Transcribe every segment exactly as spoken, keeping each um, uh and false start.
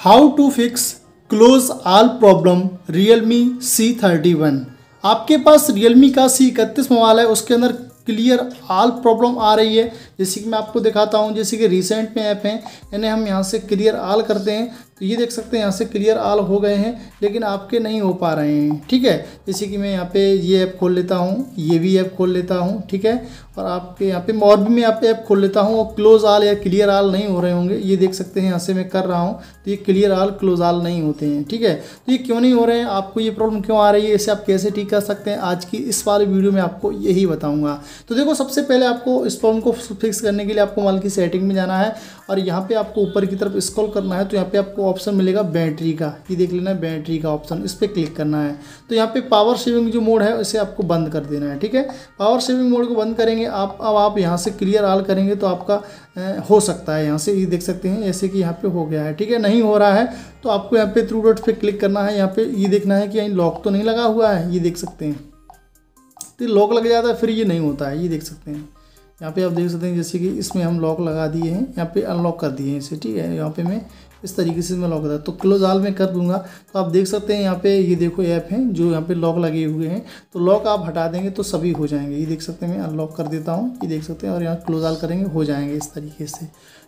How to fix close all problem Realme C thirty one. आपके पास Realme का सी इकतीस मोबाइल है, उसके अंदर क्लियर आल प्रॉब्लम आ रही है। जैसे कि मैं आपको दिखाता हूं, जैसे कि रिसेंट में ऐप हैं, यानी हम यहां से क्लियर आल करते हैं तो ये देख सकते हैं यहां से क्लियर आल हो गए हैं, लेकिन आपके नहीं हो पा रहे हैं। ठीक है, जैसे कि मैं यहां पे ये ऐप खोल लेता हूं, ये भी ऐप खोल लेता हूं, ठीक है, और आपके यहाँ पे और भी मैं यहाँ पे ऐप खोल लेता हूँ और क्लोज आल या क्लियर आल नहीं हो रहे होंगे। ये देख सकते हैं यहाँ से मैं कर रहा हूँ तो ये क्लियर आल क्लोज आल नहीं होते हैं। ठीक है, तो ये क्यों नहीं हो रहे हैं, आपको ये प्रॉब्लम क्यों आ रही है, इसे आप कैसे ठीक कर सकते हैं, आज की इस वाली वीडियो में आपको यही बताऊँगा। तो देखो, सबसे पहले आपको इस प्रॉब्लम को फिक्स करने के लिए आपको मोबाइल की सेटिंग में जाना है और यहाँ पर आपको ऊपर की तरफ स्क्रॉल करना है। तो यहाँ पर आपको ऑप्शन मिलेगा बैटरी का, ये देख लेना है बैटरी का ऑप्शन, इस पर क्लिक करना है। तो यहाँ पर पावर सेविंग जो मोड है इसे आपको बंद कर देना है। ठीक है, पावर सेविंग मोड को बंद करेंगे आप, अब आप यहाँ से क्लियर आल करेंगे तो आपका ए, हो सकता है यहाँ से, ये देख सकते हैं ऐसे कि यहाँ पे हो गया है। ठीक है, नहीं हो रहा है तो आपको यहाँ पे थ्रू डॉट पे क्लिक करना है। यहाँ पे ये देखना है कि यहाँ लॉक तो नहीं लगा हुआ है, ये देख सकते हैं। तो लॉक लग जाता है फिर ये नहीं होता है, ये देख सकते हैं। यहाँ पे आप देख सकते हैं जैसे कि इसमें हम लॉक लगा दिए हैं, यहाँ पे अनलॉक कर दिए हैं इसे। ठीक है, यहाँ पे मैं इस तरीके से मैं लॉक करता तो क्लोज आल में कर दूंगा तो आप देख सकते हैं यहाँ पे ये देखो ऐप हैं जो यहाँ पे लॉक लगे हुए हैं। तो लॉक आप हटा देंगे तो सभी हो जाएंगे, ये देख सकते हैं। मैं अनलॉक कर देता हूँ, ये देख सकते हैं, और यहाँ क्लोज आल करेंगे हो जाएंगे इस तरीके से।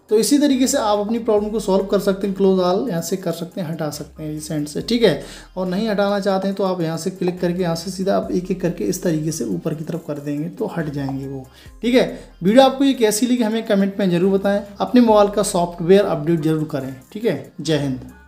तो इसी तरीके से आप अपनी प्रॉब्लम को सॉल्व कर सकते हैं, क्लोज आल यहाँ से कर सकते हैं, हटा सकते हैं रिसेंट से। ठीक है, और नहीं हटाना चाहते हैं तो आप यहाँ से क्लिक करके यहाँ से सीधा आप एक एक करके इस तरीके से ऊपर की तरफ कर देंगे तो हट जाएंगे वो। ठीक है, वीडियो आपको ये कैसी लगी हमें कमेंट में ज़रूर बताएं, अपने मोबाइल का सॉफ्टवेयर अपडेट जरूर करें। ठीक है, जय हिंद।